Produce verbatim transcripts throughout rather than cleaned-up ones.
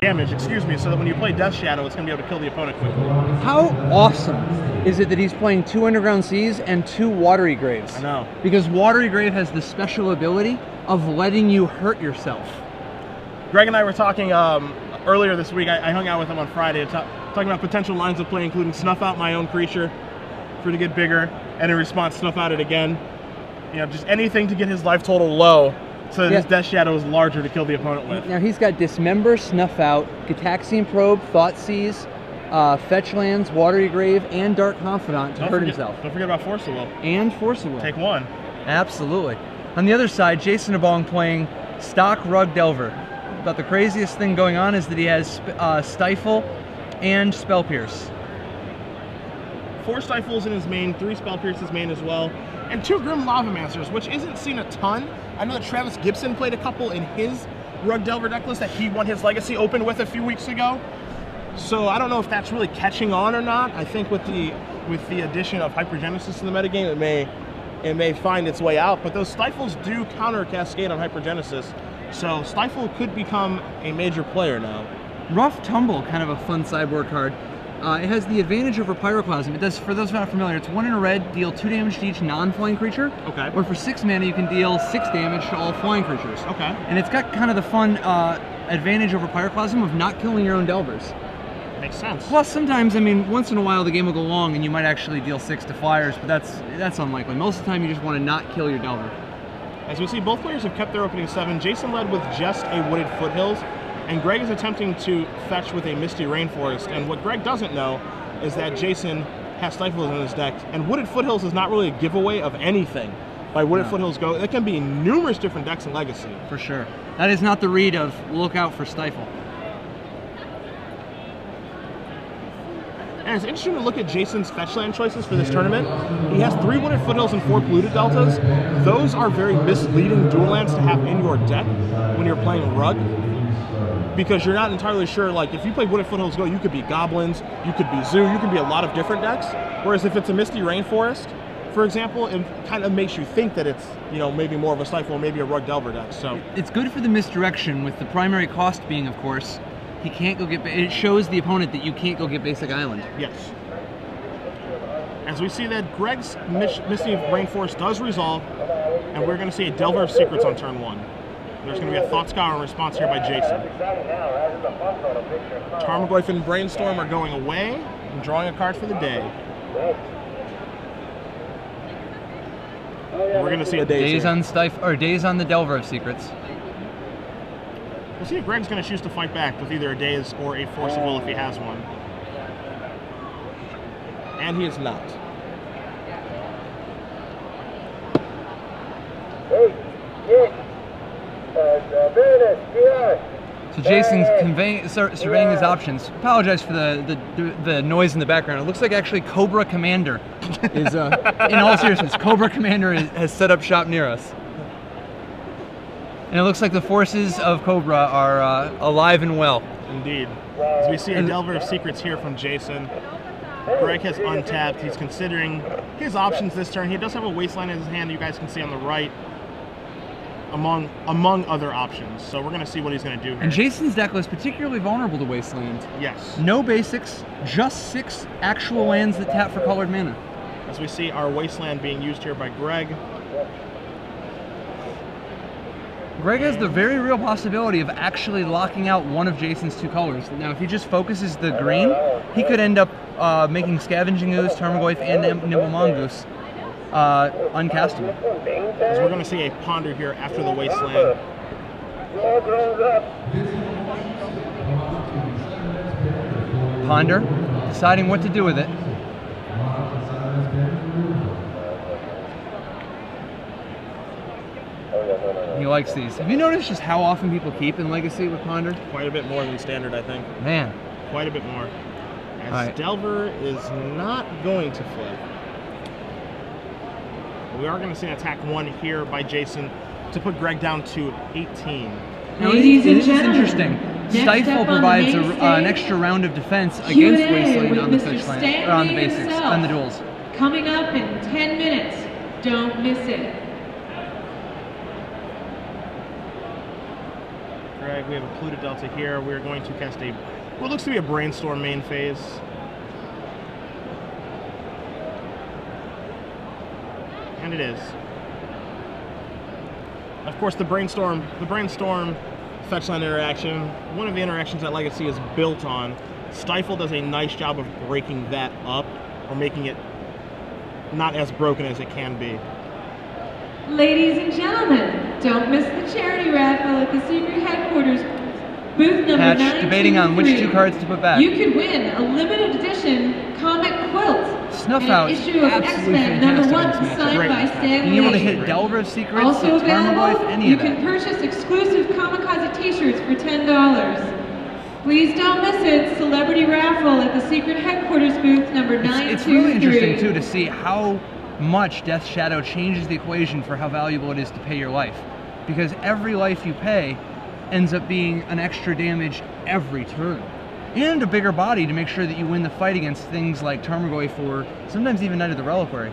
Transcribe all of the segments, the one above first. damage, excuse me, so that when you play Death Shadow, it's going to be able to kill the opponent quickly. How awesome is it that he's playing two Underground Seas and two Watery Graves? I know. Because Watery Grave has the special ability of letting you hurt yourself. Greg and I were talking um, earlier this week. I, I hung out with him on Friday, talk, talking about potential lines of play, including Snuff Out my own creature for to get bigger, and in response, Snuff Out it again. You know, just anything to get his life total low, so that yeah. his Death Shadow is larger to kill the opponent with. Now he's got Dismember, Snuff Out, Gitaxian Probe, Thoughtseize, uh, Fetch Lands, Watery Grave, and Dark Confidant to don't hurt forget, himself. Don't forget about Force of Will. And Force of Will. Take one. Absolutely. On the other side, Jason Abong playing stock Rug Delver. But the craziest thing going on is that he has uh, Stifle and Spell Pierce. Four Stifles in his main, three Spell Pierces main as well, and two Grim Lavamancers, which isn't seen a ton. I know that Travis Gibson played a couple in his Rug Delver decklist that he won his Legacy Open with a few weeks ago. So I don't know if that's really catching on or not. I think with the with the addition of Hypergenesis in the metagame, it may it may find its way out. But those Stifles do counter cascade on Hypergenesis, so Stifle could become a major player now. Rough Tumble, kind of a fun sideboard card. Uh, it has the advantage over Pyroclasm. It does, for those who are not familiar, it's one in a red, deal two damage to each non-flying creature. Okay. Or for six mana, you can deal six damage to all flying creatures. Okay. And it's got kind of the fun uh, advantage over Pyroclasm of not killing your own Delvers. Makes sense. Plus, sometimes, I mean, once in a while the game will go long and you might actually deal six to flyers, but that's that's unlikely. Most of the time, you just want to not kill your Delver. As we see, both players have kept their opening seven. Jason led with just a Wooded Foothills, and Greg is attempting to fetch with a Misty Rainforest. And what Greg doesn't know is that Jason has Stifles in his deck, and Wooded Foothills is not really a giveaway of anything. By Wooded no. Foothills go, it can be numerous different decks in Legacy. For sure. That is not the read of look out for Stifle. And it's interesting to look at Jason's fetch land choices for this tournament. He has three Wooded Foothills and four Polluted Deltas. Those are very misleading dual lands to have in your deck when you're playing Rug, because you're not entirely sure. Like, if you play Wooded Foothills Go, you could be Goblins, you could be Zoo, you could be a lot of different decks. Whereas if it's a Misty Rainforest, for example, it kind of makes you think that it's, you know, maybe more of a Stifle, maybe a Rug Delver deck. So it's good for the misdirection, with the primary cost being, of course, he can't go get, it shows the opponent that you can't go get Basic Island. Yes. As we see that Greg's Misty Rainforest does resolve, and we're gonna see a Delver of Secrets on turn one. There's going to be a Thought Scour in response here by Jason. Tarmogoyf and Brainstorm are going away and drawing a card for the day. And we're going to see a Daze on Stif or Daze on the Delver of Secrets. We'll see if Greg's going to choose to fight back with either a Daze or a Force of Will if he has one. And he is not. So Jason's conveying, sur surveying his options. Apologize for the, the the noise in the background. It looks like actually Cobra Commander is, uh, in all seriousness, Cobra Commander is, has set up shop near us. And it looks like the forces of Cobra are uh, alive and well. Indeed. As we see a Delver of Secrets here from Jason. Greg has untapped. He's considering his options this turn. He does have a Wasteland in his hand, you guys can see on the right, among among other options. So we're gonna see what he's gonna do here. And Jason's deck was particularly vulnerable to Wasteland. Yes. No basics, just six actual lands that tap for colored mana. As we see our Wasteland being used here by Greg. Greg has the very real possibility of actually locking out one of Jason's two colors. Now, if he just focuses the green, he could end up uh, making Scavenging Ooze, Tarmogoyf, and Nimble Mongoose Uh, uncastable. Because we're going to see a Ponder here after the Wasteland. Ponder, deciding what to do with it. He likes these. Have you noticed just how often people keep in Legacy with Ponder? Quite a bit more than Standard, I think. Man. Quite a bit more. As right. Delver is not going to flip. We are going to see an attack one here by Jason to put Greg down to eighteen. Now, ladies and gentlemen, interesting. Stifle provides a, uh, an extra round of defense against Wasteland on the fetch land, or on the basics, on the duels. Coming up in ten minutes. Don't miss it. Greg Grave. We have a Polluted Delta here. We're going to cast a what looks to be a Brainstorm main phase. And it is. Of course, the Brainstorm, the Brainstorm fetchland interaction, one of the interactions that Legacy is built on. Stifle does a nice job of breaking that up, or making it not as broken as it can be. Ladies and gentlemen, don't miss the charity raffle at the Secret Headquarters, booth number nine. Hatch, debating on which two cards to put back. You could win a limited edition comic quilt. Snuff Out, issue of X-Men number one, signed Great. by Stan Lee. Being able to hit Delver of Secrets, also available, any you event. can purchase exclusive Kamikaze t-shirts for ten dollars. Please don't miss it, celebrity raffle at the Secret Headquarters booth number nine two three. It's, it's really interesting, too, to see how much Death Shadow changes the equation for how valuable it is to pay your life. Because every life you pay ends up being an extra damage every turn. And a bigger body to make sure that you win the fight against things like Tarmogoyf or sometimes even Knight of the Reliquary.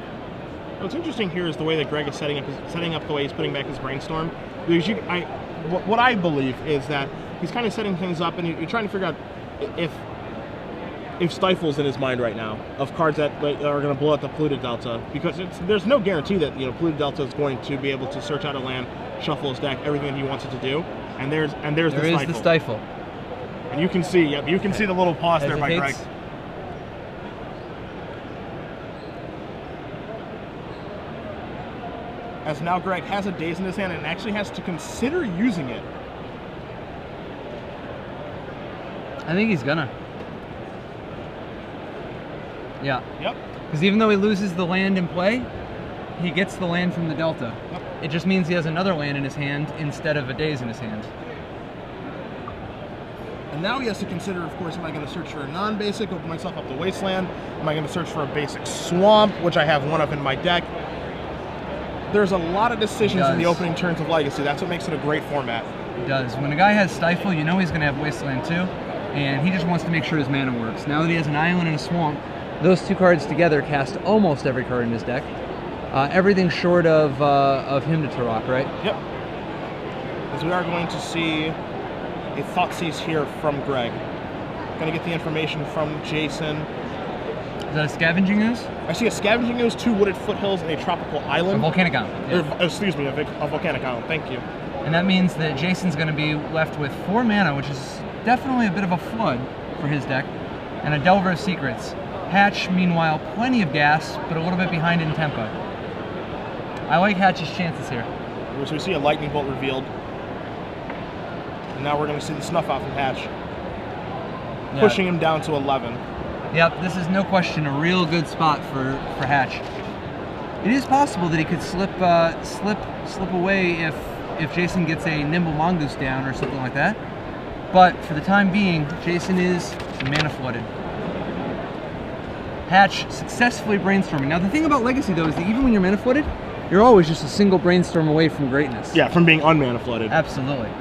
What's interesting here is the way that Greg is setting up his, setting up the way he's putting back his Brainstorm. Because you, I, what I believe is that he's kind of setting things up, and you're trying to figure out if if Stifle's in his mind right now of cards that are going to blow up the Polluted Delta, because it's, there's no guarantee that you know Polluted Delta is going to be able to search out a land, shuffle his deck, everything that he wants it to do, and there's and there's there the Stifle. There is the Stifle. And you can see, yep, you can see the little pause there by Greg. As now Greg has a Daze in his hand and actually has to consider using it. I think he's gonna. Yeah. Yep. Because even though he loses the land in play, he gets the land from the Delta. Yep. It just means he has another land in his hand instead of a Daze in his hand. And now he has to consider, of course, am I going to search for a non-basic, open myself up to Wasteland? Am I going to search for a basic Swamp, which I have one of in my deck? There's a lot of decisions in the opening turns of Legacy. That's what makes it a great format. It does. When a guy has Stifle, you know he's going to have Wasteland too, and he just wants to make sure his mana works. Now that he has an Island and a Swamp, those two cards together cast almost every card in his deck. Uh, everything short of, uh, of Hymn to Tourach, right? Yep. Because we are going to see a Thoughtseize here from Greg. Gonna get the information from Jason. Is that a Scavenging Ooze? I see a Scavenging Ooze, two Wooded Foothills, and a Tropical Island. A Volcanic Island. Yeah. Or, excuse me, a, a Volcanic Island, thank you. And that means that Jason's gonna be left with four mana, which is definitely a bit of a flood for his deck, and a Delver of Secrets. Hatch, meanwhile, plenty of gas, but a little bit behind in tempo. I like Hatch's chances here. So we see a Lightning Bolt revealed. And now we're going to see the Snuff Out from Hatch, yeah. pushing him down to eleven. Yep, this is no question a real good spot for, for Hatch. It is possible that he could slip uh, slip slip away if if Jason gets a Nimble Mongoose down or something like that. But for the time being, Jason is mana flooded. Hatch successfully brainstorming. Now the thing about Legacy though is that even when you're mana flooded, you're always just a single brainstorm away from greatness. Yeah, from being unmana flooded. Absolutely.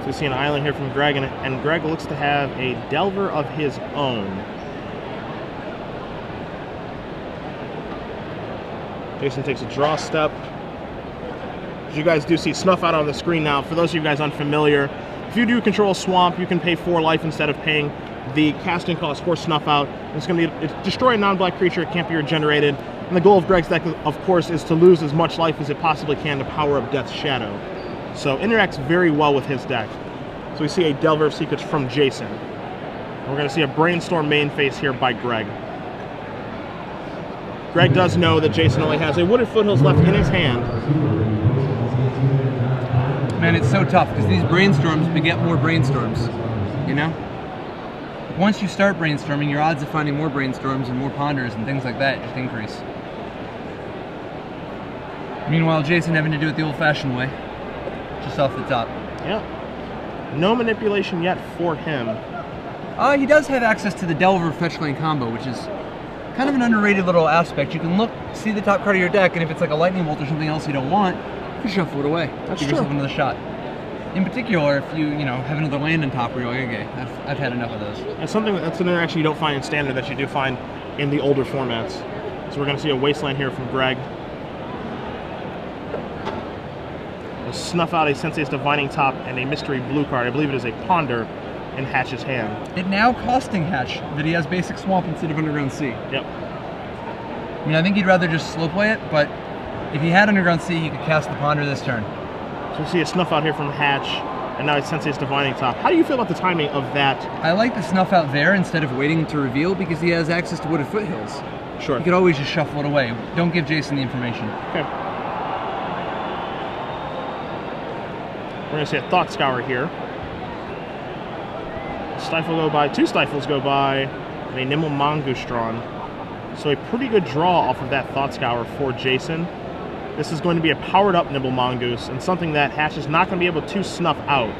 So we see an Island here from Greg, and, and Greg looks to have a Delver of his own. Jason takes a draw step. As you guys do see Snuff Out on the screen now. For those of you guys unfamiliar, if you do control Swamp, you can pay four life instead of paying the casting cost for Snuff Out. It's going to be, destroy a non-black creature, it can't be regenerated. And the goal of Greg's deck, of course, is to lose as much life as it possibly can to power up Death Shadow. So interacts very well with his deck. So we see a Delver of Secrets from Jason. And we're going to see a Brainstorm main phase here by Greg. Greg does know that Jason only has a Wooded Foothills left in his hand. Man, it's so tough because these Brainstorms beget more Brainstorms, you know? Once you start Brainstorming, your odds of finding more Brainstorms and more Ponders and things like that just increase. Meanwhile, Jason having to do it the old-fashioned way. Just off the top. Yeah. No manipulation yet for him. Uh, he does have access to the Delver Fetch Lane combo, which is kind of an underrated little aspect. You can look, see the top card of your deck, and if it's like a Lightning Bolt or something else you don't want, you shuffle it away. That's true. Give yourself another shot. In particular, if you, you know, have another land on top where you're like, okay, I've, I've had enough of those. That's something, that's an interaction you don't find in Standard that you do find in the older formats. So we're going to see a Wasteland here from Greg. We'll snuff out a Sensei's Divining Top and a mystery blue card. I believe it is a Ponder in Hatch's hand. It now costing Hatch that he has Basic Swamp instead of Underground Sea. Yep. I mean, I think he'd rather just slow play it, but if he had Underground Sea, you could cast the Ponder this turn. So we'll see a Snuff Out here from Hatch. And now it's Sensei's Divining Top. How do you feel about the timing of that? I like the Snuff Out there instead of waiting to reveal because he has access to Wooded Foothills. Sure. You could always just shuffle it away. Don't give Jason the information. Okay. We're going to see a Thought Scour here. Stifle go by, two Stifles go by, and a Nimble Mongoose drawn. So a pretty good draw off of that Thought Scour for Jason. This is going to be a powered-up Nimble Mongoose and something that Hatch is not going to be able to snuff out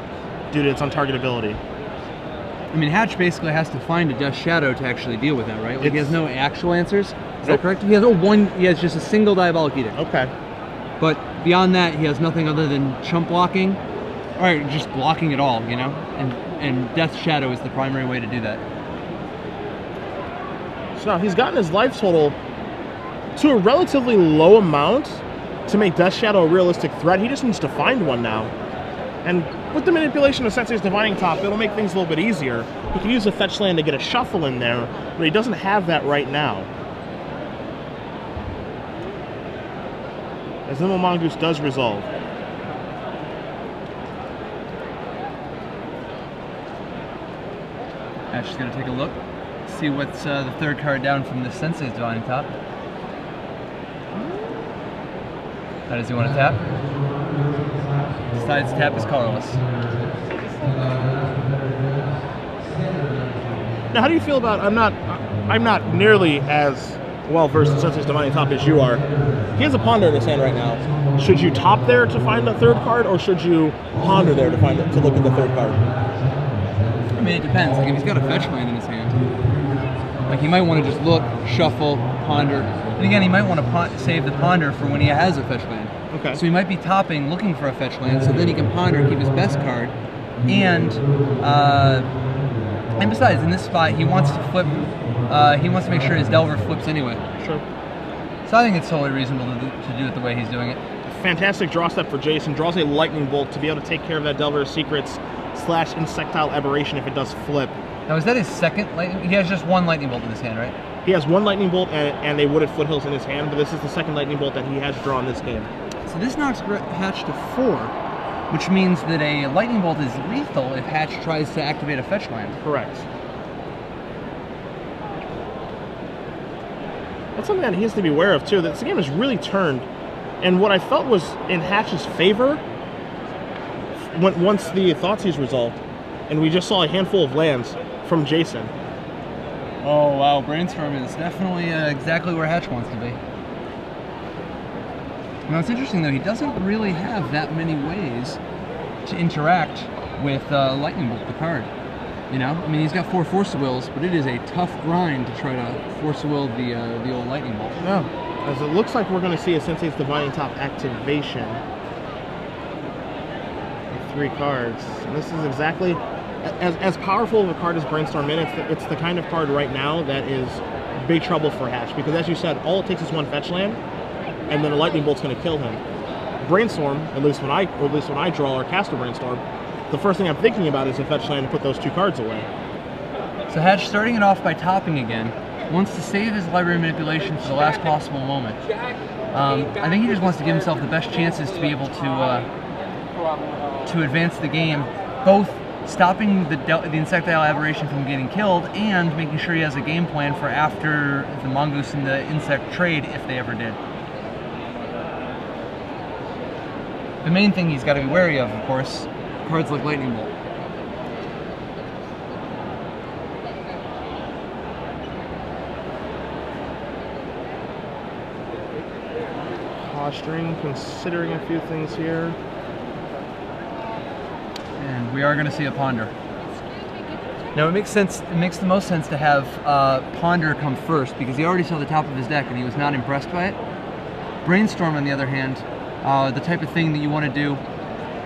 due to its untargetability. I mean, Hatch basically has to find a Death Shadow to actually deal with that, right? Like, it's, he has no actual answers. Is nope. that correct? He has, oh, one, he has just a single Diabolic Edict. Okay. But beyond that, he has nothing other than chump blocking, or just blocking at all, you know? And, and Death Shadow is the primary way to do that. So now he's gotten his life total to a relatively low amount to make Death Shadow a realistic threat. He just needs to find one now. And with the manipulation of Sensei's Divining Top, it'll make things a little bit easier. He can use a fetch land to get a shuffle in there, but he doesn't have that right now. As Nimble Mongoose does resolve. Ash is going to take a look, see what's uh, the third card down from the Sensei's Divining Top. How does he want to tap? Decides tap is colorless. Now, how do you feel about? I'm not. I'm not nearly as well versed in Sensei's Divining Top as you are. He has a Ponder in his hand right now. Should you top there to find the third card, or should you Ponder there to find it, to look at the third card? I mean, it depends. Like if he's got a fetch land in his hand, like he might want to just look, shuffle, Ponder. And again, he might want to save the Ponder for when he has a fetch land. Okay. So he might be topping, looking for a fetch land, so then he can Ponder, keep his best card, and uh, and besides, in this spot, he wants to flip. Uh, he wants to make sure his Delver flips anyway. Sure. So I think it's totally reasonable to do, to do it the way he's doing it. Fantastic draw step for Jason. Draws a Lightning Bolt to be able to take care of that Delver of Secrets slash Insectile Aberration if it does flip. Now, is that his second lightning? He has just one Lightning Bolt in his hand, right? He has one Lightning Bolt and, and a Wooded Foothills in his hand, but this is the second Lightning Bolt that he has drawn this game. So this knocks Hatch to four, which means that a Lightning Bolt is lethal if Hatch tries to activate a fetch land. Correct. That's something that he has to be aware of, too. That this game has really turned, and what I felt was in Hatch's favor when, once the Thoughtseize resolved, and we just saw a handful of lands from Jason. Oh wow, Brainstorm is definitely uh, exactly where Hatch wants to be. Now it's interesting though, he doesn't really have that many ways to interact with uh, Lightning Bolt, the card. You know, I mean he's got four Force of Wills, but it is a tough grind to try to Force of Will the, uh, the old Lightning Bolt. No, as it looks like we're going to see a Sensei's Divining Top activation. With three cards, and this is exactly... As, as powerful of a card as Brainstorm is, it's the, it's the kind of card right now that is big trouble for Hatch, because as you said, all it takes is one fetch land, and then a Lightning Bolt's going to kill him. Brainstorm, at least when I, or at least when I draw or cast a Brainstorm, the first thing I'm thinking about is a fetch land to put those two cards away. So Hatch, starting it off by topping again, wants to save his library manipulation for the last possible moment. Um, I think he just wants to give himself the best chances to be able to uh, to advance the game, both stopping the, the Insectile Aberration from getting killed and making sure he has a game plan for after the Mongoose and the Insect trade, if they ever did. The main thing he's got to be wary of, of course, cards like Lightning Bolt. Posturing, considering a few things here. And we are going to see a Ponder. Now it makes sense. It makes the most sense to have uh, Ponder come first because he already saw the top of his deck and he was not impressed by it. Brainstorm, on the other hand, uh, the type of thing that you want to do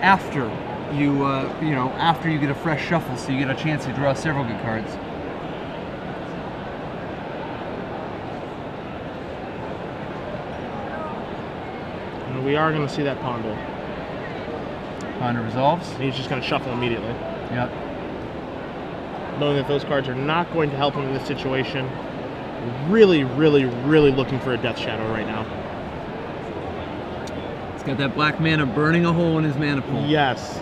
after you, uh, you know, after you get a fresh shuffle, so you get a chance to draw several good cards. and we are going to see that Ponder. Ponder resolves. And he's just going to shuffle immediately. Yep. Knowing that those cards are not going to help him in this situation. Really, really, really looking for a Death Shadow right now. He's got that black mana burning a hole in his mana pool. Yes.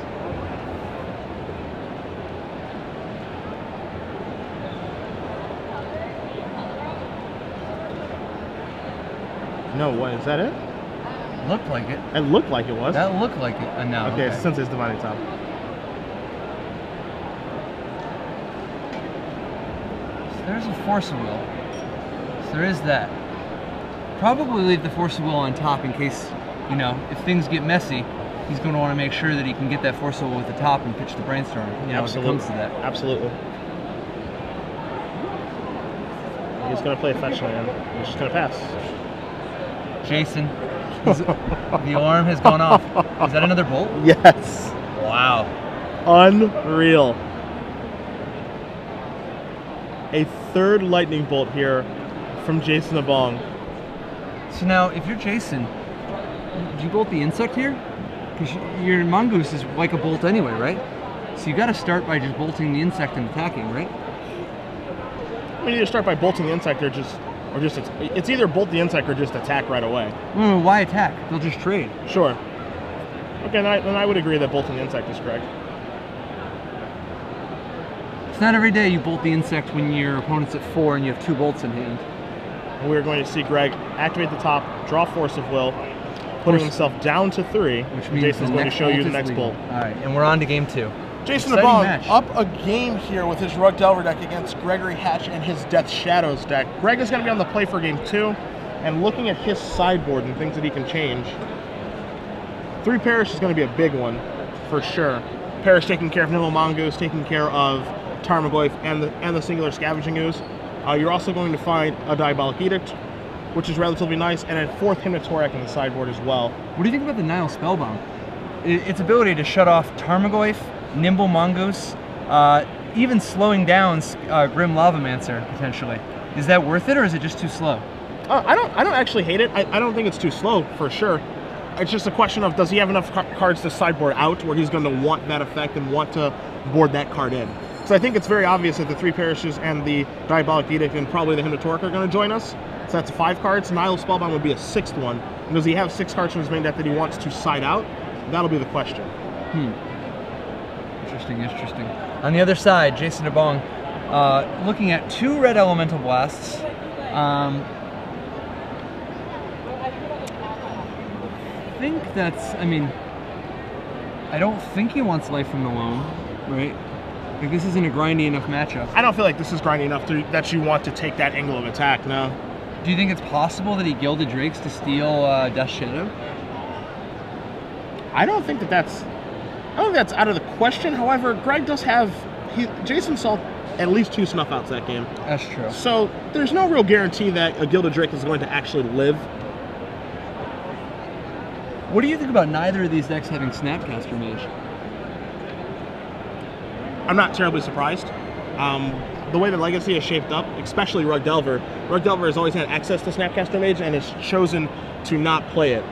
No, what, is that it? Looked like it. It looked like it was. That looked like it. Uh, no, okay, okay. Sensei's Divining Top. So there's a Force of Will. So there is that. Probably leave the Force of Will on top in case, you know, if things get messy, he's going to want to make sure that he can get that Force of Will with the top and pitch the Brainstorm. You know, absolutely. When it comes to that. Absolutely. He's going to play Fetch Land. He's just going to pass. Jason, the alarm has gone off. Is that another bolt? Yes. Wow. Unreal. A third lightning bolt here from Jason the Bong. So now, if you're Jason, do you bolt the insect here? Because your mongoose is like a bolt anyway, right? So you got to start by just bolting the insect and attacking, right? We need to start by bolting the insect or just... Or just it's either bolt the insect or just attack right away. Mm, why attack? They'll just trade. Sure. Okay, then I, then I would agree that bolting the insect is correct. It's not every day you bolt the insect when your opponent's at four and you have two bolts in hand. And we're going to see Greg activate the top, draw Force of Will, putting Force. himself down to three. Which means Jason's going to show you the next lead. bolt. All right, and we're on to game two. Jason the Bong up a game here with his Rogue Delver deck against Gregory Hatch and his Death Shadows deck. Greg is going to be on the play for game two, and looking at his sideboard and things that he can change. Three Parish is going to be a big one, for sure. Parish taking care of Nimble Mongoose, taking care of Tarmogoyf and the, and the Singular Scavenging Ooze. Uh, you're also going to find a Diabolic Edict, which is relatively nice, and a fourth Hymn to Tourach in the sideboard as well. What do you think about the Nile Spellbound? Its ability to shut off Tarmogoyf, Nimble Mongoose, uh, even slowing down uh, Grim Lavamancer potentially. Is that worth it, or is it just too slow? Uh, I don't. I don't actually hate it. I, I don't think it's too slow for sure. It's just a question of does he have enough car cards to sideboard out where he's going to want that effect and want to board that card in. So I think it's very obvious that the Three Parishes and the Diabolic Edict and probably the Hymn to Tourach are going to join us. So that's five cards. Nile Spellbound would be a sixth one. And does he have six cards from his main deck that he wants to side out? That'll be the question. Hmm. Interesting, interesting. On the other side, Jason the Bong, uh, looking at two Red Elemental Blasts. Um, I think that's, I mean, I don't think he wants Life from the Loam, right? Like, this isn't a grindy enough matchup. I don't feel like this is grindy enough to, that you want to take that angle of attack, no. Do you think it's possible that he gilded Drakes to steal uh, Death Shadow? I don't think that that's... I don't think that's out of the question. However, Greg does have... He, Jason saw at least two Snuff Outs that game. That's true. So there's no real guarantee that a Gilded Drake is going to actually live. What do you think about neither of these decks having Snapcaster Mage? I'm not terribly surprised. Um, the way the Legacy is shaped up, especially Rogue Delver, Rogue Delver has always had access to Snapcaster Mage and has chosen to not play it.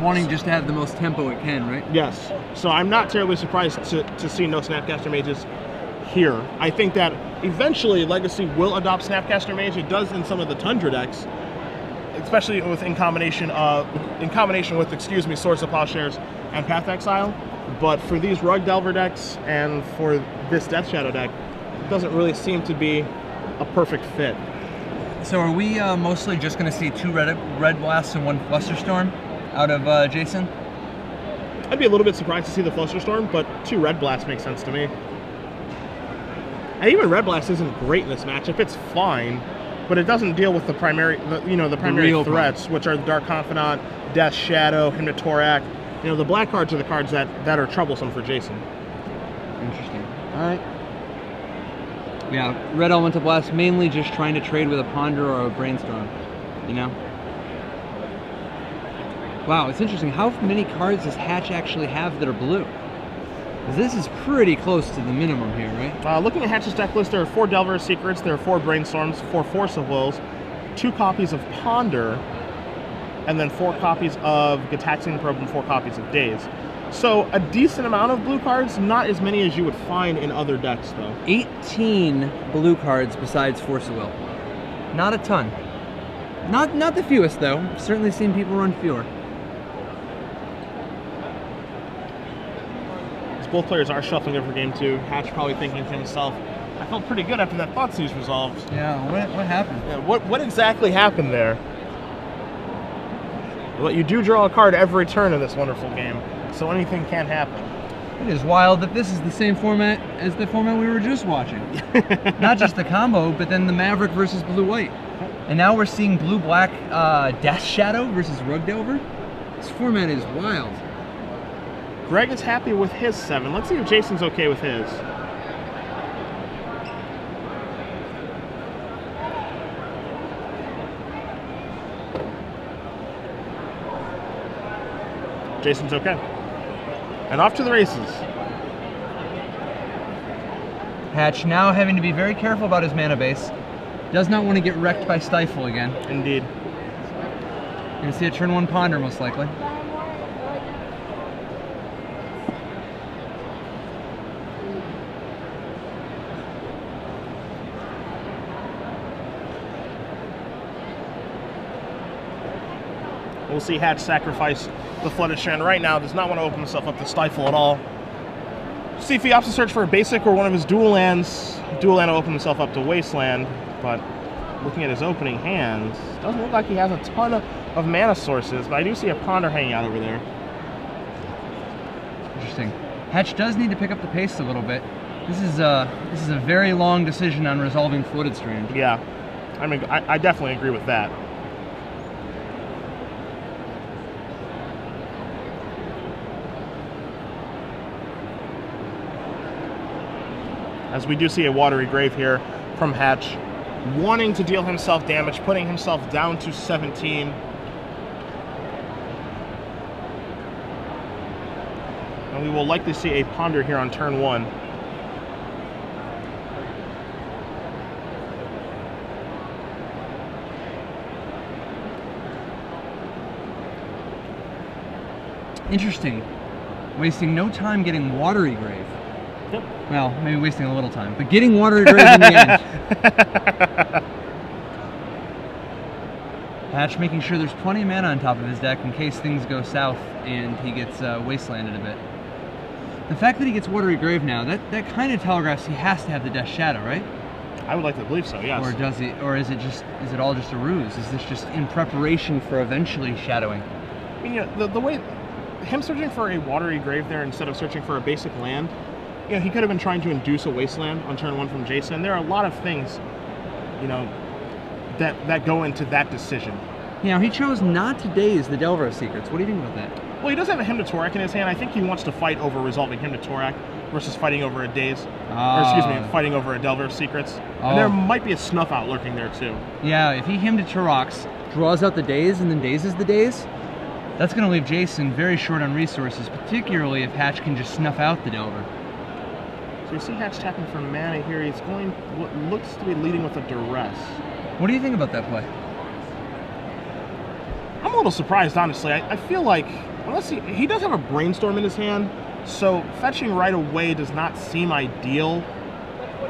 Wanting just to have the most tempo it can, right? Yes. So I'm not terribly surprised to, to see no Snapcaster Mages here. I think that eventually Legacy will adopt Snapcaster Mage. It does in some of the Tundra decks, especially with in combination uh, in combination with, excuse me, Swords of Plowshares and Path Exile. But for these Rogue Delver decks and for this Death Shadow deck, it doesn't really seem to be a perfect fit. So are we uh, mostly just going to see two Red, red Blasts and one Flusterstorm out of uh, Jason? I'd be a little bit surprised to see the Flusterstorm, but two Red Blasts makes sense to me. And even Red Blast isn't great in this matchup. It's fine, but it doesn't deal with the primary, the, you know, the primary the threats, problem. which are the Dark Confidant, Death Shadow, Hymn to Tourach. You know, the black cards are the cards that that are troublesome for Jason. Interesting. All right. Yeah, Red Elemental Blast mainly just trying to trade with a Ponder or a Brainstorm. You know. Wow, it's interesting. How many cards does Hatch actually have that are blue? This is pretty close to the minimum here, right? Uh, looking at Hatch's deck list, there are four Delver of Secrets, there are four Brainstorms, four Force of Wills, two copies of Ponder, and then four copies of Gitaxian Probe and four copies of Daze. So a decent amount of blue cards, not as many as you would find in other decks though. eighteen blue cards besides Force of Will. Not a ton. Not, not the fewest though. I've certainly seen people run fewer. As both players are shuffling over game two, Hatch probably thinking to himself, I felt pretty good after that Thoughtseize resolved. Yeah, what, what happened? Yeah, what, what exactly happened there? But you do draw a card every turn in this wonderful game, so anything can happen. It is wild that this is the same format as the format we were just watching. Not just the combo, but then the Maverick versus Blue-White. And now we're seeing Blue-Black uh, Death Shadow versus Rug Delver. This format is wild. Greg is happy with his seven. Let's see if Jason's okay with his. Jason's okay. And off to the races. Hatch now having to be very careful about his mana base. Does not want to get wrecked by Stifle again. Indeed. You're going to see a turn one Ponder most likely. We'll see Hatch sacrifice the Flooded Strand right now. Does not want to open himself up to Stifle at all. See if he opts to search for a basic or one of his dual lands. Dual land will open himself up to Wasteland, but looking at his opening hand, doesn't look like he has a ton of, of mana sources, but I do see a Ponder hanging out over there. Interesting. Hatch does need to pick up the pace a little bit. This is a, this is a very long decision on resolving Flooded Strand. Yeah, I mean, I, I definitely agree with that. As we do see a Watery Grave here from Hatch, wanting to deal himself damage, putting himself down to seventeen. And we will likely see a Ponder here on turn one. Interesting. Wasting no time getting Watery Grave. Yep. Well, maybe wasting a little time, but getting Watery Grave in the end. Hatch making sure there's plenty of mana on top of his deck in case things go south and he gets uh, wastelanded a bit. The fact that he gets Watery Grave now, that, that kind of telegraphs he has to have the Death Shadow, right? I would like to believe so, yes. Or does he, or is it just, is it all just a ruse? Is this just in preparation for eventually shadowing? I mean, you know, the, the way, him searching for a Watery Grave there instead of searching for a basic land, you know, he could have been trying to induce a Wasteland on turn one from Jason. There are a lot of things, you know, that that go into that decision. You know, he chose not to Daze the Delver of Secrets. What do you think about that? Well, he does have a Hymn to Tourach in his hand. I think he wants to fight over resolving Hymn to Tourach versus fighting over a Daze. Oh. Or, excuse me, fighting over a Delver of Secrets. Oh. And there might be a Snuff Out lurking there, too. Yeah, if he Hymn to Tourach's, draws out the Daze, and then Dazes the Daze, that's going to leave Jason very short on resources, particularly if Hatch can just Snuff Out the Delver. We see Hatch tapping for mana here. He's going what looks to be leading with a duress. What do you think about that play? I'm a little surprised, honestly. I, I feel like, unless he, he does have a Brainstorm in his hand, so fetching right away does not seem ideal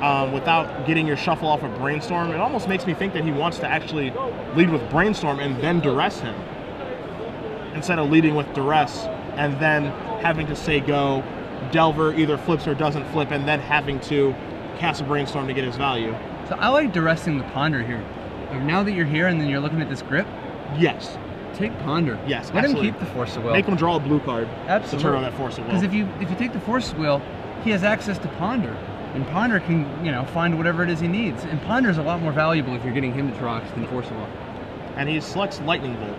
um, without getting your shuffle off a Brainstorm. It almost makes me think that he wants to actually lead with Brainstorm and then duress him, instead of leading with duress and then having to say go. Delver either flips or doesn't flip, and then having to cast a Brainstorm to get his value. So I like duressing the Ponder here. Like now that you're here and then you're looking at this grip, yes, take Ponder. Yes, let absolutely. him keep the Force of Will. Make him draw a blue card. Absolutely. To turn on that Force of Will. Because if you if you take the Force of Will, he has access to Ponder, and Ponder can you know find whatever it is he needs. And Ponder is a lot more valuable if you're getting him to Tourach than Force of Will. And he selects Lightning Bolt.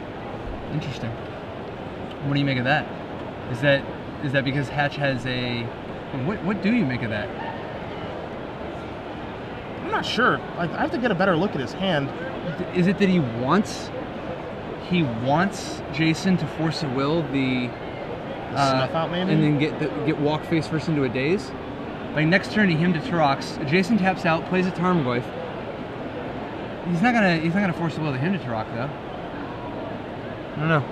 Interesting. What do you make of that? Is that Is that because Hatch has a... What, what do you make of that? I'm not sure. Like, I have to get a better look at his hand. Is it that he wants... He wants Jason to Force of Will the... the uh, Snuff Out, maybe? And then get the, get walk face first into a Daze? Like, next turn, he Hymn to Tourach's. Jason taps out, plays a Tarmogoyf. He's not gonna, he's not gonna Force of Will the Hymn to Tourach, though. I don't know.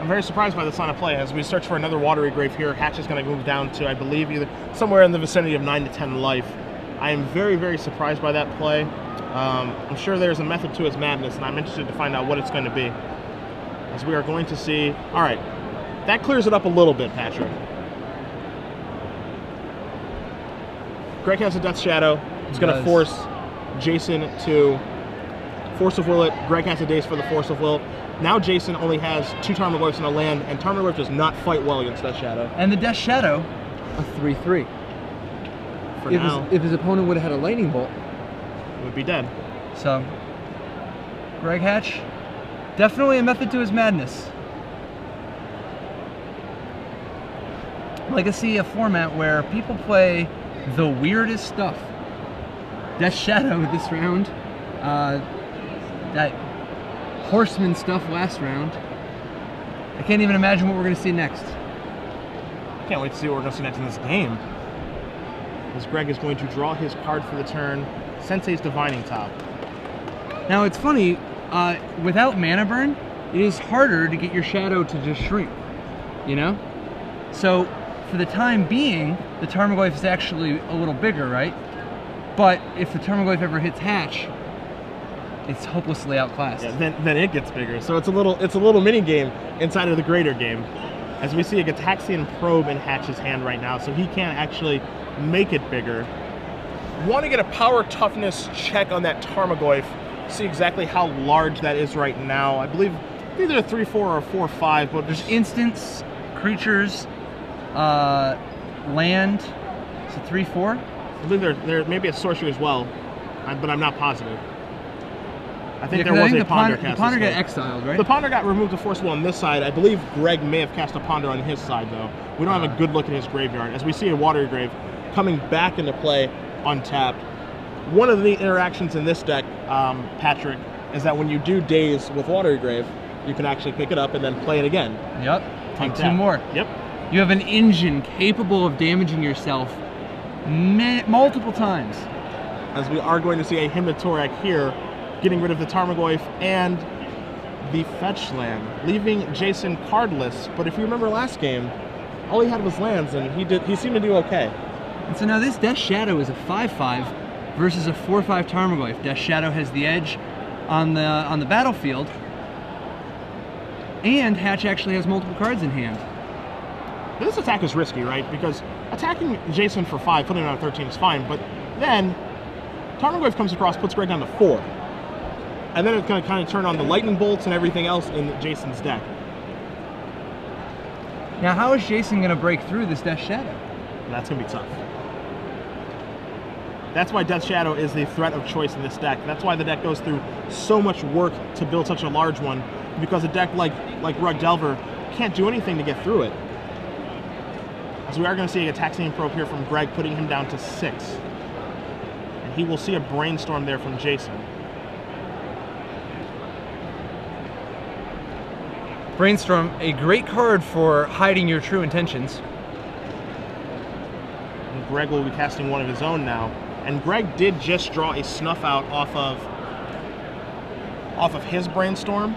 I'm very surprised by this line of play. As we search for another Watery Grave here, Hatch is going to move down to, I believe, either somewhere in the vicinity of nine to ten life. I am very, very surprised by that play. Um, I'm sure there's a method to his madness, and I'm interested to find out what it's going to be. As we are going to see... All right. That clears it up a little bit, Patrick. Greg has a Death Shadow. It's going to force Jason to Force of Will it. Greg has a Daze for the Force of Will. Now Jason only has two Tarmogoyfs and a land, and Tarmogoyf does not fight well against Death Shadow. And the Death Shadow, a three three. For if now. His, if his opponent would have had a lightning bolt, it would be dead. So, Greg Hatch, definitely a method to his madness. Like I see a format where people play the weirdest stuff. Death Shadow this round. Uh, that Horseman stuff last round. I can't even imagine what we're going to see next. I can't wait to see what we're going to see next in this game. As Greg is going to draw his card for the turn, Sensei's Divining Top. Now it's funny, uh, without mana burn, it is harder to get your shadow to just shrink, you know? So for the time being, the Tarmogoyf is actually a little bigger, right? But if the Tarmogoyf ever hits Hatch, it's hopelessly outclassed. Yeah, then, then it gets bigger. So it's a little it's a little mini game inside of the greater game. As we see a Gitaxian Probe in Hatch's hand right now, so he can't actually make it bigger. Want to get a power toughness check on that Tarmogoyf, see exactly how large that is right now. I believe either a three four or a four five, but there's instants, creatures, uh, land. It's a three four. I believe there, there may be a sorcery as well, but I'm not positive. I think yeah, there I was think a the Ponder, Ponder cast. The Ponder got exiled, right? The Ponder got removed to Force Will on this side. I believe Greg may have cast a Ponder on his side, though. We don't uh, have a good look at his graveyard. As we see a Watery Grave coming back into play untapped. One of the neat interactions in this deck, um, Patrick, is that when you do Daze with Watery Grave, you can actually pick it up and then play it again. Yep. Take two more. Yep. You have an engine capable of damaging yourself multiple times. As we are going to see a Hymn to Tourach here, getting rid of the Tarmogoyf and the fetch land, leaving Jason cardless. But if you remember last game, all he had was lands, and he did he seemed to do okay. And so now this Death Shadow is a five five versus a four five Tarmogoyf. Death Shadow has the edge on the on the battlefield, and Hatch actually has multiple cards in hand. Now this attack is risky, right? Because attacking Jason for five, putting it on thirteen is fine, but then Tarmogoyf comes across, puts Greg down to four. And then it's going to kind of turn on the lightning bolts and everything else in Jason's deck. Now, how is Jason going to break through this Death Shadow? That's going to be tough. That's why Death Shadow is the threat of choice in this deck. That's why the deck goes through so much work to build such a large one, because a deck like, like Rug Delver can't do anything to get through it. As we are going to see a Gitaxian Probe here from Greg, putting him down to six. And he will see a Brainstorm there from Jason. Brainstorm, a great card for hiding your true intentions. And Greg will be casting one of his own now. And Greg did just draw a Snuff Out off of off of his Brainstorm.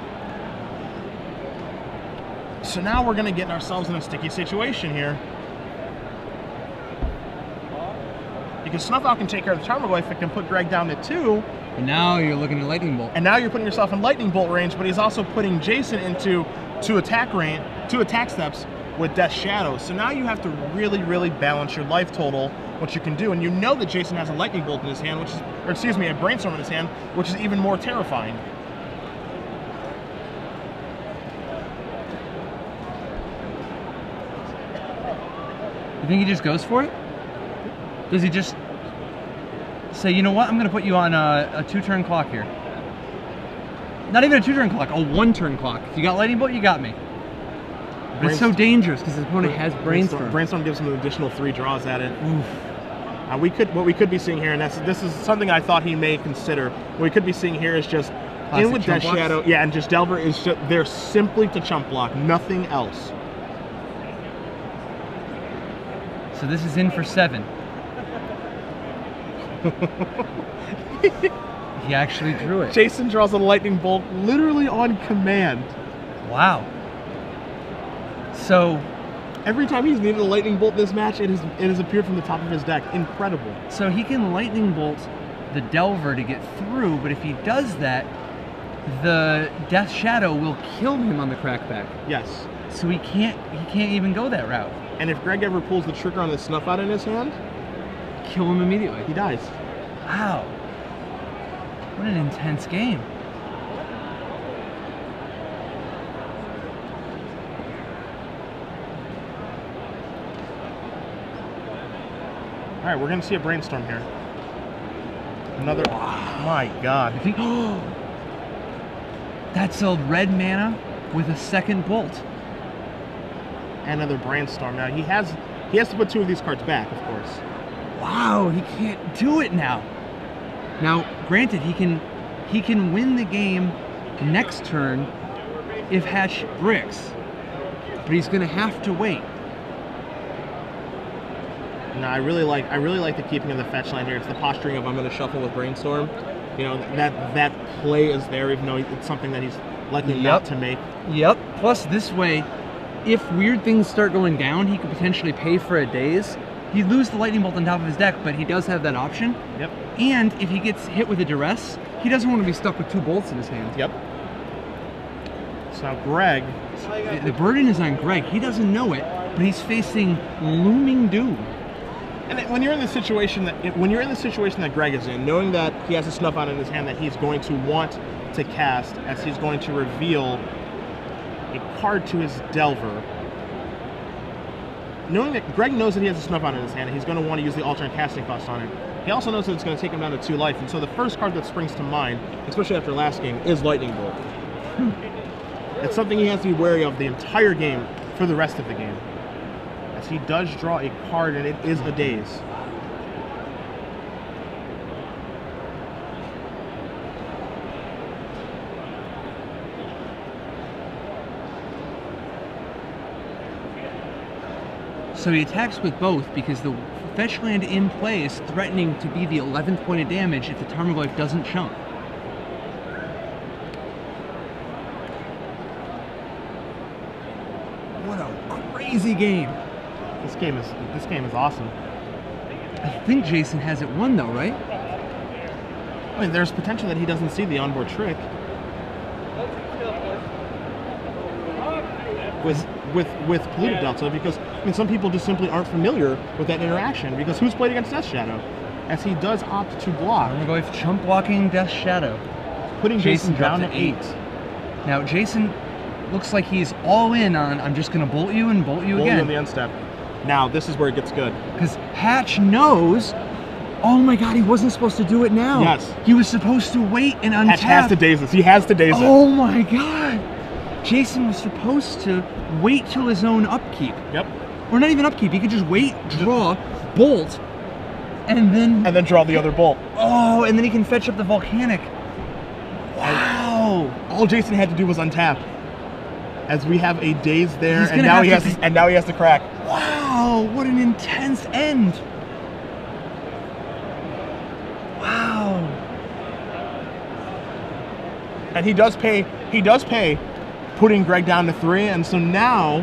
So now we're gonna get ourselves in a sticky situation here. Because Snuff Out can take care of the Tarmogoyf, it can put Greg down to two. And now you're looking at Lightning Bolt. And now you're putting yourself in Lightning Bolt range, but he's also putting Jason into two attack range, two attack steps with Death Shadow. So now you have to really, really balance your life total, what you can do. And you know that Jason has a Lightning Bolt in his hand, which is, or excuse me, a Brainstorm in his hand, which is even more terrifying. You think he just goes for it? Does he just say, you know what, I'm going to put you on a, a two-turn clock here? Not even a two-turn clock, a one-turn clock. If you got Lightning Bolt, you got me. But Brainstorm. It's so dangerous because his opponent has Brainstorm. Brainstorm gives him an additional three draws at it. Oof. Uh, we could, what we could be seeing here, and that's, this is something I thought he may consider, what we could be seeing here is just Classic in with Death Shadow. Yeah, and just Delver is just, there simply to chump block, nothing else. So this is in for seven. He actually drew it. Jason draws a lightning bolt literally on command. Wow. So every time he's needed a lightning bolt this match, it has, it has appeared from the top of his deck. Incredible. So he can lightning bolt the Delver to get through, but if he does that, the Death Shadow will kill him on the crackback. Yes. So he can't he can't even go that route. And if Greg ever pulls the trigger on the Snuff Out in his hand, kill him immediately. He dies. Wow. What an intense game. All right, we're going to see a Brainstorm here. Another... Wow. My God. If he, that's a red mana with a second bolt. Another Brainstorm. Now, he has he has to put two of these cards back, of course. Wow, he can't do it now. Now, granted, he can, he can win the game next turn if Hatch bricks, but he's going to have to wait. No, I really like I really like the keeping of the fetch line here. It's the posturing of I'm going to shuffle with Brainstorm. You know, that that play is there, even though it's something that he's likely yep. not to make. Yep. Plus, this way, if weird things start going down, he could potentially pay for a Daze. He'd lose the lightning bolt on top of his deck, but he does have that option. Yep. And if he gets hit with a duress, he doesn't want to be stuck with two bolts in his hand. Yep. So now Greg, the, the burden is on Greg. He doesn't know it, but he's facing looming doom. And when you're in the situation that when you're in the situation that Greg is in, knowing that he has a Snuff Out in his hand that he's going to want to cast, as he's going to reveal a card to his Delver, knowing that Greg knows that he has a Snuff Out in his hand and he's going to want to use the alternate casting cost on it, he also knows that it's going to take him down to two life. And so the first card that springs to mind, especially after last game, is Lightning Bolt. Hmm. It's something he has to be wary of the entire game for the rest of the game. He does draw a card, and it is a Daze. So he attacks with both because the fetch land in play is threatening to be the eleventh point of damage if the Tarmogoyf doesn't chump. What a crazy game! This game is this game is awesome. I think Jason has it won though, right? I mean, there's potential that he doesn't see the onboard trick. With with with Polluted Delta, because I mean, some people just simply aren't familiar with that interaction. Because who's played against Death Shadow? As he does opt to block. I'm going to go with chump blocking Death Shadow, putting Jason, Jason down to eight. eight. Now Jason looks like he's all in on. I'm just going to bolt you and bolt you bolt again. Bolt you on the unstep. Now, this is where it gets good. Because Hatch knows, oh my God, he wasn't supposed to do it now. Yes. He was supposed to wait and untap. Hatch has to Daze this. He has to Daze it. Oh my God. Jason was supposed to wait till his own upkeep. Yep. Or not even upkeep. He could just wait, draw, bolt, and then... And then draw the other bolt. Oh, and then he can fetch up the Volcanic. Wow. All Jason had to do was untap. As we have a Daze there, and now he has to, and now he has to crack. Wow, what an intense end! Wow. And he does pay. He does pay, putting Greg down to three, and so now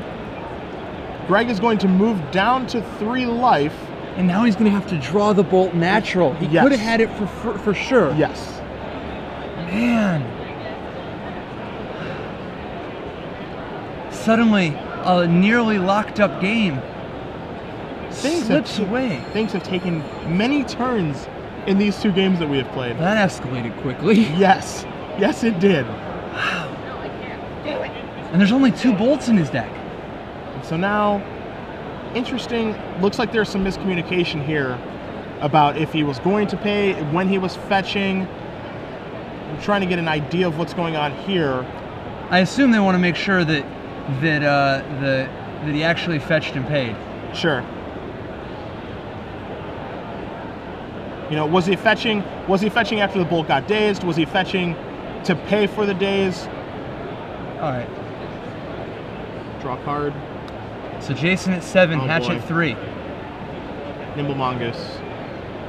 Greg is going to move down to three life. And now he's going to have to draw the bolt natural. He yes. could have had it for, for for sure. Yes. Man. Suddenly, a nearly locked up game things slips have, away. Things have taken many turns in these two games that we have played. That escalated quickly. Yes. Yes, it did. Wow. And there's only two bolts in his deck. And so now, interesting, looks like there's some miscommunication here about if he was going to pay, when he was fetching. I'm trying to get an idea of what's going on here. I assume they want to make sure that that uh, the that he actually fetched and paid. Sure. You know, was he fetching? Was he fetching after the bolt got dazed? Was he fetching to pay for the daze? All right. Draw card. So Jason at seven, oh Hatch boy. At three. Nimble Mongoose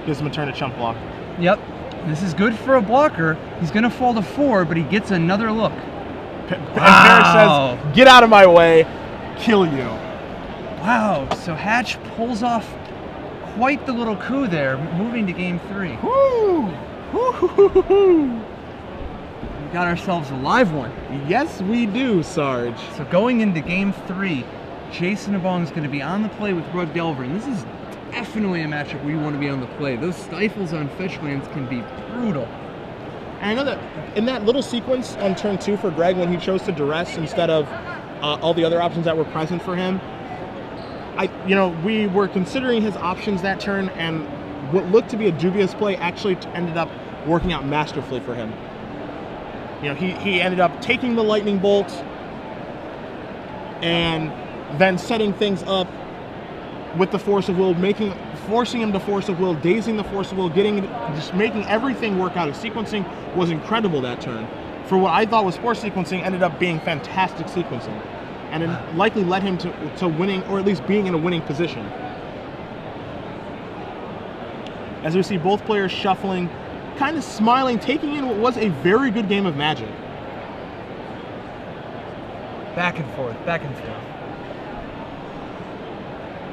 gives him a turn to chump block. Yep. This is good for a blocker. He's gonna fall to four, but he gets another look. Wow. And Parrish says, get out of my way, kill you. Wow, so Hatch pulls off quite the little coup there, moving to game three. Woo! Woo-hoo-hoo-hoo-hoo. We got ourselves a live one. Yes, we do, Sarge. So going into game three, Jason Abong is going to be on the play with Rug Delver, and this is definitely a matchup where you want to be on the play. Those stifles on fetch lands can be brutal. I know that in that little sequence on turn two for Greg, when he chose to duress instead of uh, all the other options that were present for him, I, you know, we were considering his options that turn, and what looked to be a dubious play actually ended up working out masterfully for him. You know, he, he ended up taking the lightning bolt and then setting things up with the Force of Will, making, forcing him to Force of Will, dazing the Force of Will, getting, just making everything work out. His sequencing was incredible that turn. For what I thought was poor sequencing, ended up being fantastic sequencing. And it likely led him to, to winning, or at least being in a winning position. As we see both players shuffling, kind of smiling, taking in what was a very good game of Magic. Back and forth, back and forth.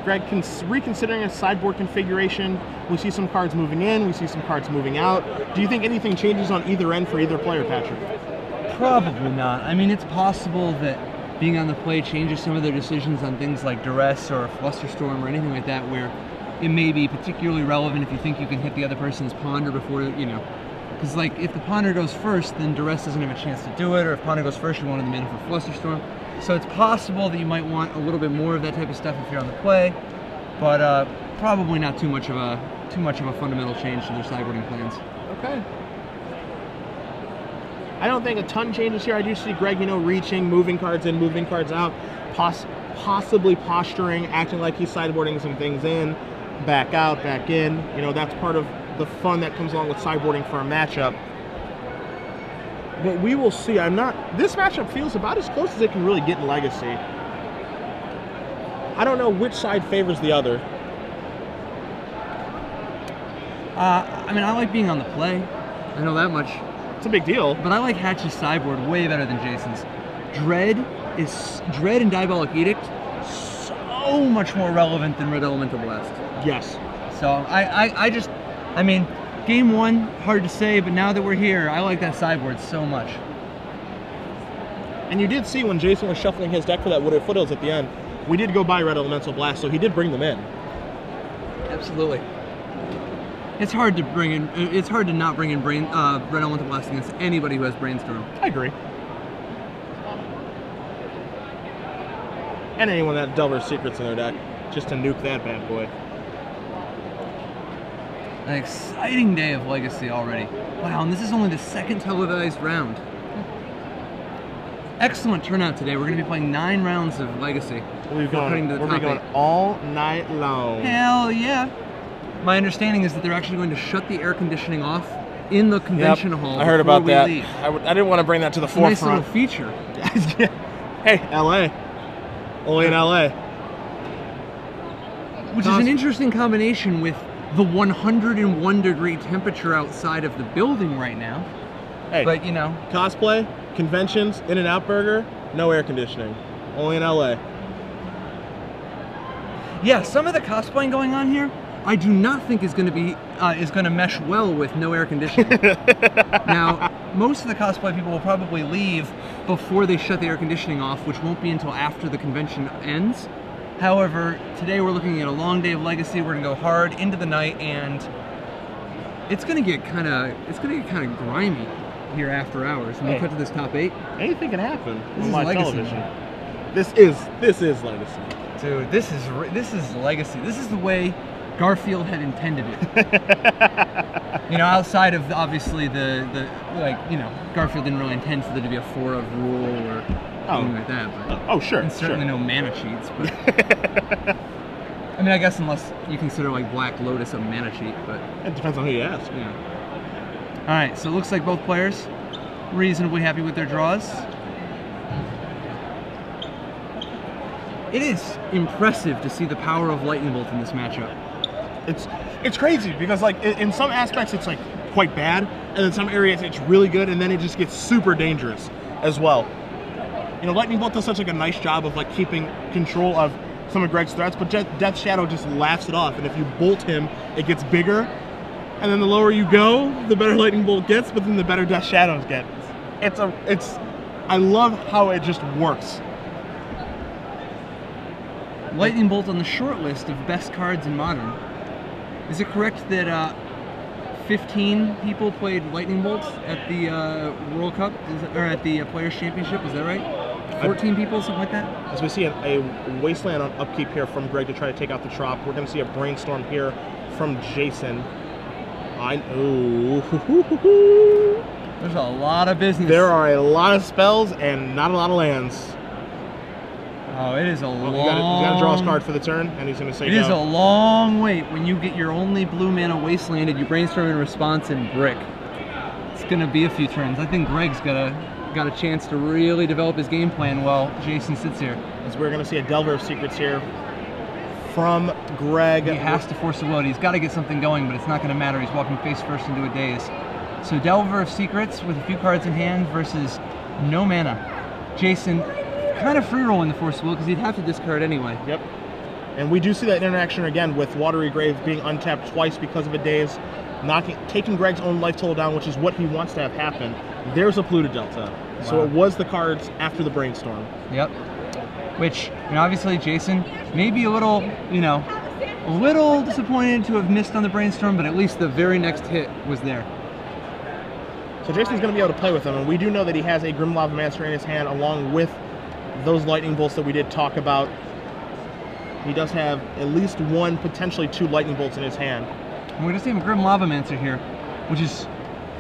Greg reconsidering a sideboard configuration. We see some cards moving in, we see some cards moving out. Do you think anything changes on either end for either player, Patrick? Probably not. I mean, it's possible that being on the play changes some of their decisions on things like duress or flusterstorm or anything like that, where it may be particularly relevant if you think you can hit the other person's ponder before, you know. Because, like, if the ponder goes first, then duress doesn't have a chance to do it, or if ponder goes first, you wanted the mana for flusterstorm. So it's possible that you might want a little bit more of that type of stuff if you're on the play, but uh, probably not too much of a too much of a fundamental change to their sideboarding plans. Okay. I don't think a ton changes here. I do see Greg, you know, reaching, moving cards in, moving cards out, poss possibly posturing, acting like he's sideboarding some things in, back out, back in. You know, that's part of the fun that comes along with sideboarding for a matchup. But we will see. I'm not. This matchup feels about as close as it can really get in Legacy. I don't know which side favors the other. Uh, I mean, I like being on the play. I know that much. It's a big deal. But I like Hatch's sideboard way better than Jason's. Dread is Dread and Diabolic Edict so much more relevant than Red Elemental Blast. Yes. So I, I, I just, I mean. Game one, hard to say, but now that we're here, I like that sideboard so much. And you did see when Jason was shuffling his deck for that Wooded Foothills at the end, we did go buy Red Elemental Blast, so he did bring them in. Absolutely. It's hard to bring in. It's hard to not bring in brain, uh, Red Elemental Blast against anybody who has Brainstorm. I agree. And anyone that Delver of Secrets in their deck, just to nuke that bad boy. An exciting day of Legacy already. Wow, and this is only the second televised round. Excellent turnout today. We're going to be playing nine rounds of Legacy. We're going, to the we'll be going all night long. Hell yeah. My understanding is that they're actually going to shut the air conditioning off in the convention yep, hall. I heard about that. I, w I didn't want to bring that to the it's forefront. Nice little feature. Hey, L A. Only in L A. Which Thousand. is an interesting combination with the one hundred and one degree temperature outside of the building right now. Hey, but you know, cosplay, conventions, In-N-Out Burger, no air conditioning, only in L A. Yeah, some of the cosplaying going on here, I do not think is going to be uh, is going to mesh well with no air conditioning. Now, most of the cosplay people will probably leave before they shut the air conditioning off, which won't be until after the convention ends. However, today we're looking at a long day of Legacy. We're gonna go hard into the night, and it's gonna get kind of it's gonna get kind of grimy here after hours. When hey, we cut to this top eight, anything can happen on my television. This is this is Legacy, dude. This is this is Legacy. This is the way Garfield had intended it. You know, outside of obviously the the like you know Garfield didn't really intend for there to be a four of rule or. Oh, like that, but oh, sure. And certainly sure. no mana cheats. But I mean, I guess unless you consider like Black Lotus a mana cheat, but it depends on who you ask. Yeah. All right, so it looks like both players reasonably happy with their draws. It is impressive to see the power of Lightning Bolt in this matchup. It's it's crazy because like in some aspects it's like quite bad, and in some areas it's really good, and then it just gets super dangerous as well. You know, Lightning Bolt does such like a nice job of like keeping control of some of Greg's threats, but Death Shadow just laughs it off, and if you bolt him, it gets bigger, and then the lower you go, the better Lightning Bolt gets, but then the better Death Shadows get. It's a, it's, I love how it just works. Lightning Bolt on the short list of best cards in Modern. Is it correct that uh, fifteen people played Lightning Bolts at the uh, World Cup, is that, or at the uh, Players' Championship, is that right? fourteen I, people, something like that? As we see a, a Wasteland on upkeep here from Greg to try to take out the Trop, we're going to see a Brainstorm here from Jason. I know. There's a lot of business. There are a lot of spells and not a lot of lands. Oh, it is a oh, long... You gotta draw his card for the turn, and he's gonna say It no. is a long wait when you get your only blue mana wastelanded, you Brainstorm in response and brick. It's gonna be a few turns. I think Greg's got a, got a chance to really develop his game plan while Jason sits here. As we're gonna see a Delver of Secrets here from Greg. He has to force a will. He's gotta get something going, but it's not gonna matter. He's walking face first into a Daze. So Delver of Secrets with a few cards in hand versus no mana. Jason, kind of free rolling the Force of Will because he'd have to discard anyway. Yep. And we do see that interaction again with Watery Grave being untapped twice because of a Daze, knocking, taking Greg's own life total down, which is what he wants to have happen. There's a Polluted Delta. Wow. So it was the cards after the Brainstorm. Yep. Which, and obviously Jason may be a little, you know, a little disappointed to have missed on the Brainstorm, but at least the very next hit was there. So Jason's going to be able to play with him, and we do know that he has a Grim Lavamancer in his hand along with those Lightning Bolts that we did talk about. He does have at least one, potentially two Lightning Bolts in his hand. And we're just seeing a Grim Lavamancer here, which is,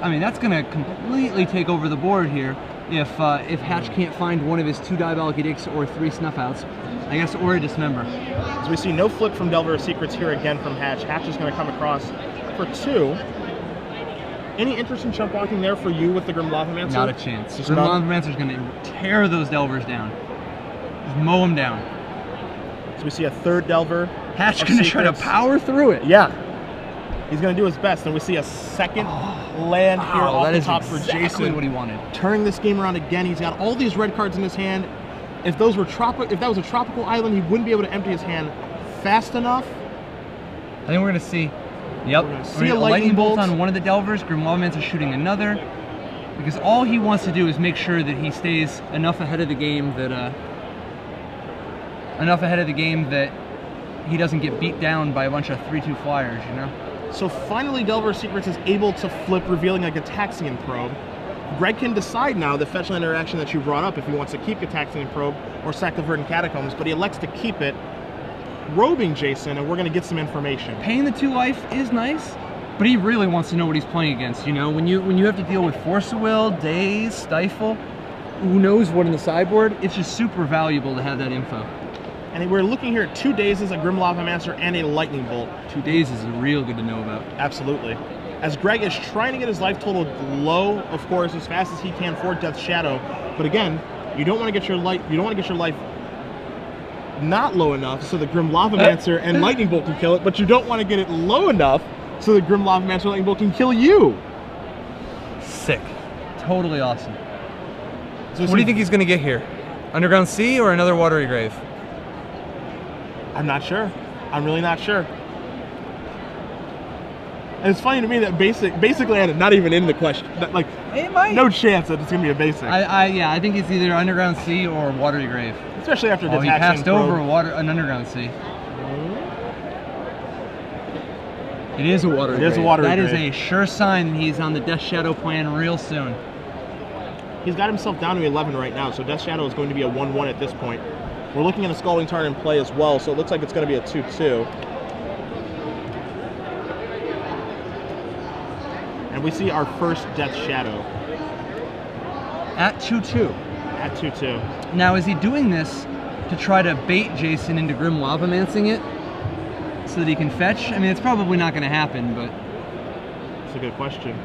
I mean, that's going to completely take over the board here if uh, if Hatch can't find one of his two Diabolic Edicts or three Snuff Outs, I guess, or a Dismember. As we see no flip from Delver of Secrets here again from Hatch. Hatch is going to come across for two. Any interest in chump blocking there for you with the Grim Lavamancer? Not a chance. Just Grim Lavamancer is going to tear those Delvers down. Just mow them down. So we see a third Delver. Hatch going to try to power through it. Yeah. He's going to do his best. And we see a second oh, land wow, here off the top exactly for Jason. Exactly what he wanted. Turning this game around again. He's got all these red cards in his hand. If those were tropic, if that was a tropical island, he wouldn't be able to empty his hand fast enough. I think we're going to see. Yep. We're gonna see a lightning, lightning bolt on one of the Delvers. Grim Lavamancer shooting another, because all he wants to do is make sure that he stays enough ahead of the game that uh, enough ahead of the game that he doesn't get beat down by a bunch of three two flyers, you know. So finally, Delver of Secrets is able to flip, revealing a Gitaxian Probe. Greg can decide now the fetchland interaction that you brought up if he wants to keep Gitaxian Probe or sack the Verdant Catacombs, but he elects to keep it. Robing Jason, and we're going to get some information. Paying the two life is nice, but he really wants to know what he's playing against. You know, when you when you have to deal with Force of Will, Daze, Stifle, who knows what in the sideboard, it's just super valuable to have that info. And we're looking here at two Dazes, a Grim Lavamancer, and a Lightning Bolt. Two Dazes is real good to know about. Absolutely. As Greg is trying to get his life total low, of course, as fast as he can for Death Shadow, but again, you don't want to get your life. You don't want to get your life not low enough so the Grim Lavamancer and Lightning Bolt can kill it, but you don't want to get it low enough so the Grim Lavamancer and Lightning Bolt can kill you. Sick. Totally awesome. So what do you think he's going to get here? Underground Sea or another Watery Grave? I'm not sure. I'm really not sure. And it's funny to me that basic, basically I had it not even in the question. Like, it might. No chance that it's going to be a basic. I, I, yeah, I think it's either Underground Sea or Watery Grave. Especially after Gitaxian Probe. Oh, he passed over a water, an Underground Sea. It is a Watery Grave. It is a Watery Grave. That is a sure sign he's on the Death Shadow plan real soon. He's got himself down to eleven right now, so Death Shadow is going to be a one one at this point. We're looking at a Scalding Tarn in play as well, so it looks like it's going to be a two two. And we see our first Death Shadow. At two two. At two two. Now, is he doing this to try to bait Jason into Grim Lavamancing it so that he can fetch? I mean, it's probably not going to happen, but... That's a good question.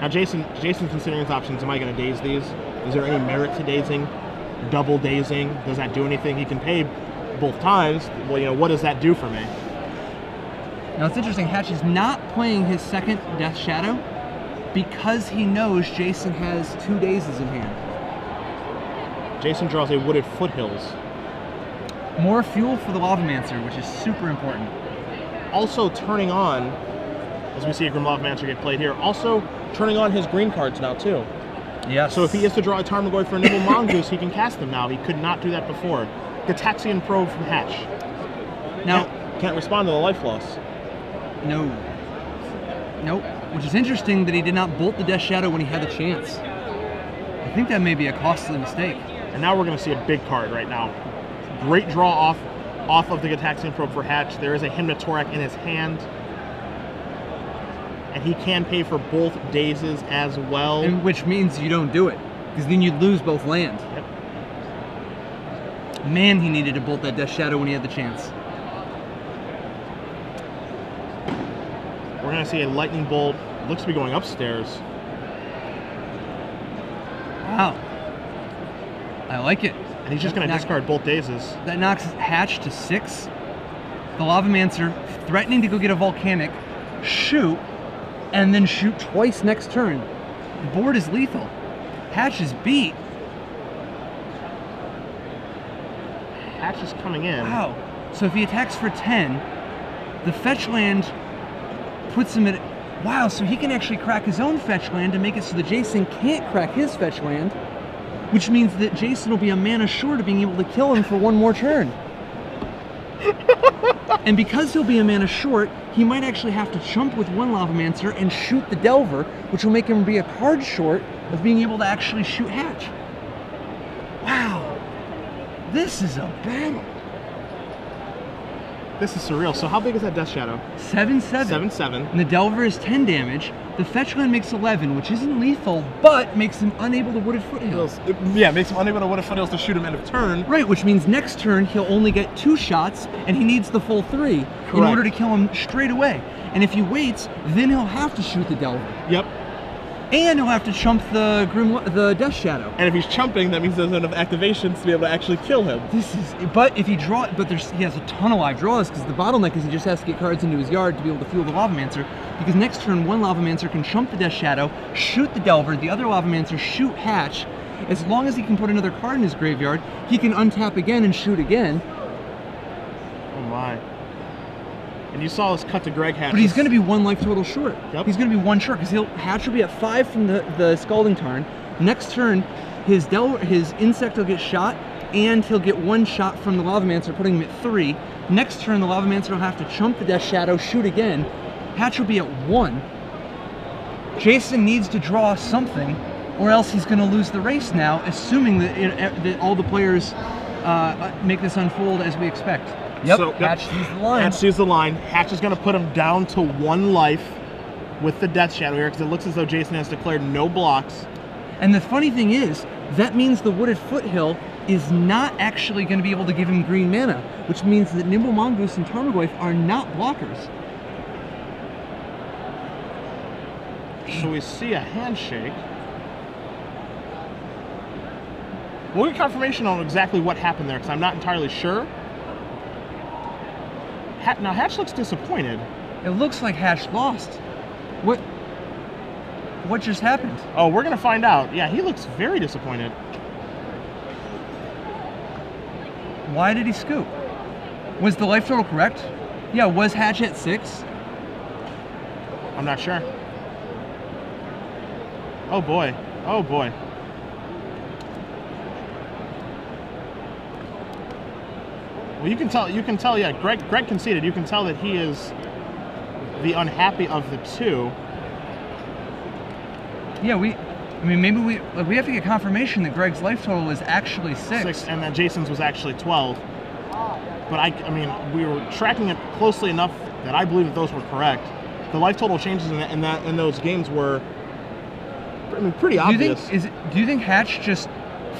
Now, Jason, Jason's considering his options. Am I going to Daze these? Is there any merit to Dazing? Double Dazing? Does that do anything? He can pay both times. Well, you know, what does that do for me? Now, it's interesting. Hatch is not playing his second Death Shadow because he knows Jason has two Dazes in hand. Jason draws a Wooded Foothills. More fuel for the Lavamancer, which is super important. Also turning on, as we see a Grim Lavamancer get played here, also turning on his green cards now too. Yes. So if he is to draw a Tarmogoyf for a Nimble Mongoose, he can cast them now. He could not do that before. Gitaxian Probe from Hatch. Now, can't, can't respond to the life loss. No. Nope. Which is interesting that he did not bolt the Death Shadow when he had the chance. I think that may be a costly mistake. And now we're going to see a big card right now. Great draw off off of the Gitaxian Probe for Hatch. There is a Hymn to Tourach in his hand. And he can pay for both Dazes as well. And which means you don't do it, because then you'd lose both land. Yep. Man, he needed to bolt that Death Shadow when he had the chance. We're going to see a lightning bolt. Looks to be going upstairs. Wow. I like it. And he's just going to discard both Dazes. That knocks Hatch to six. The Lavamancer threatening to go get a Volcanic, shoot, and then shoot twice next turn. The board is lethal. Hatch is beat. Hatch is coming in. Wow. So if he attacks for ten, the fetch land puts him at... Wow, so he can actually crack his own fetch land and make it so that Jason can't crack his fetch land. Which means that Jason will be a mana short of being able to kill him for one more turn. And because he'll be a mana short, he might actually have to chump with one Lavamancer and shoot the Delver, which will make him be a card short of being able to actually shoot Hatch. Wow. This is a battle. This is surreal. So how big is that Death Shadow? seven seven. seven seven. And the Delver is ten damage. The fetch land makes eleven, which isn't lethal, but makes him unable to Wooded Foothills. It, yeah, makes him unable to Wooded Foothills to shoot him end of turn. Right, which means next turn he'll only get two shots, and he needs the full three. Correct. In order to kill him straight away. And if he waits, then he'll have to shoot the Delver. Yep. And he'll have to chump the Grim, the Death Shadow. And if he's chumping, that means there's enough activations to be able to actually kill him. This is, but if he draw, but there's, he has a ton of live draws because the bottleneck is he just has to get cards into his yard to be able to fuel the Lavamancer. Because next turn, one Lavamancer can chump the Death Shadow, shoot the Delver, the other Lavamancer shoot Hatch. As long as he can put another card in his graveyard, he can untap again and shoot again. Oh my. And you saw us cut to Greg Hatch. But he's going to be one life total short. Yep. He's going to be one short because he'll Hatch will be at five from the, the Scalding Tarn. Next turn, his Del his insect will get shot, and he'll get one shot from the Lavamancer, putting him at three. Next turn, the Lavamancer will have to chump the Death Shadow, shoot again. Hatch will be at one. Jason needs to draw something, or else he's going to lose the race now, assuming that, it, that all the players uh, make this unfold as we expect. Yep, so, Hatch sees the line. Hatch sees the line. Hatch is going to put him down to one life with the Death Shadow here because it looks as though Jason has declared no blocks. And the funny thing is, that means the Wooded Foothill is not actually going to be able to give him green mana, which means that Nimble Mongoose and Tarmogoyf are not blockers. So we see a handshake. We'll get confirmation on exactly what happened there because I'm not entirely sure. Now Hatch looks disappointed. It looks like Hatch lost. What? What just happened? Oh, we're gonna find out. Yeah, he looks very disappointed. Why did he scoop? Was the life total correct? Yeah, was Hatch at six? I'm not sure. Oh boy. Oh boy. Well, you can tell, you can tell, yeah, Greg, Greg conceded. You can tell that he is the unhappy of the two. Yeah, we, I mean, maybe we, like, we have to get confirmation that Greg's life total was actually six. six and that Jason's was actually twelve. But I, I mean, we were tracking it closely enough that I believe that those were correct. The life total changes in, in, that, in those games were, I mean, pretty obvious. Do you think, is it, do you think Hatch just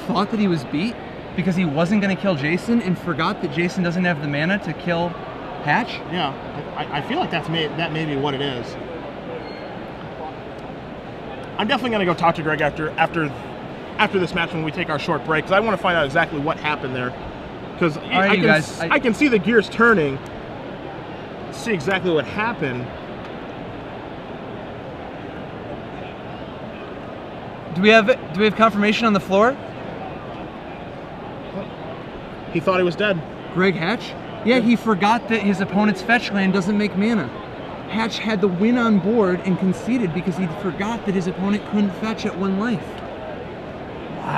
thought that he was beat? Because he wasn't going to kill Jason and forgot that Jason doesn't have the mana to kill Hatch? Yeah, I, I feel like that's may, that may be what it is. I'm definitely going to go talk to Greg after after after this match when we take our short break, because I want to find out exactly what happened there. Because right, I, can, guys, I, I can see the gears turning, see exactly what happened. Do we have do we have confirmation on the floor? He thought he was dead. Greg Hatch? Yeah, he forgot that his opponent's fetch land doesn't make mana. Hatch had the win on board and conceded because he forgot that his opponent couldn't fetch at one life.